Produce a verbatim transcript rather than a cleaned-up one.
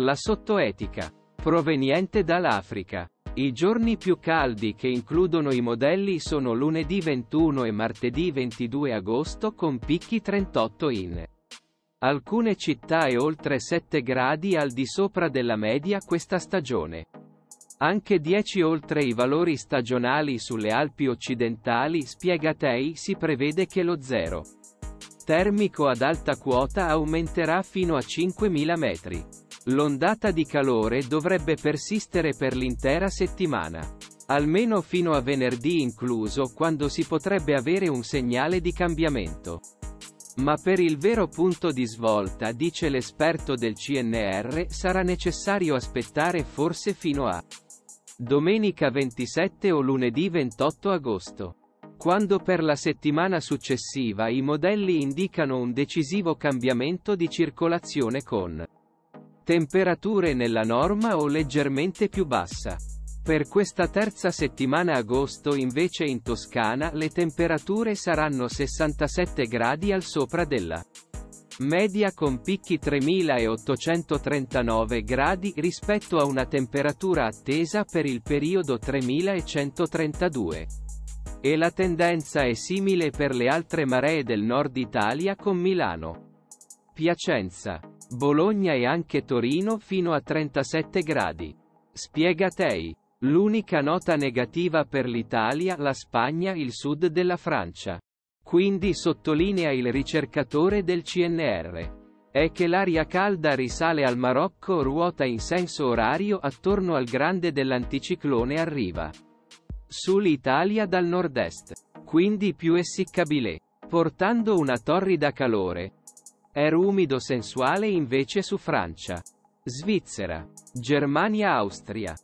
La sottoetica. Proveniente dall'Africa. I giorni più caldi che includono i modelli sono lunedì ventuno e martedì ventidue agosto con picchi trentotto in alcune città e oltre sette gradi al di sopra della media questa stagione. Anche dieci oltre i valori stagionali sulle Alpi occidentali spiegatei si prevede che lo zero termico ad alta quota aumenterà fino a cinquemila metri. L'ondata di calore dovrebbe persistere per l'intera settimana, almeno fino a venerdì incluso, quando si potrebbe avere un segnale di cambiamento. Ma per il vero punto di svolta, dice l'esperto del C N R, sarà necessario aspettare forse fino a domenica ventisette o lunedì ventotto agosto, quando per la settimana successiva i modelli indicano un decisivo cambiamento di circolazione con temperature nella norma o leggermente più bassa. Per questa terza settimana agosto invece in Toscana le temperature saranno sessantasette gradi al sopra della media con picchi tremilaottocentotrentanove gradi rispetto a una temperatura attesa per il periodo tremilacentotrentadue. E la tendenza è simile per le altre maree del nord Italia con Milano, Piacenza, Bologna e anche Torino fino a trentasette gradi. Spiegatei. L'unica nota negativa per l'Italia, la Spagna, il sud della Francia. Quindi, sottolinea il ricercatore del C N R, è che l'aria calda risale al Marocco, ruota in senso orario attorno al grande dell'anticiclone, arriva sull'Italia dal nord-est, quindi più essiccabile, portando una torrida calore. Air umido sensuale invece su Francia, Svizzera, Germania, Austria.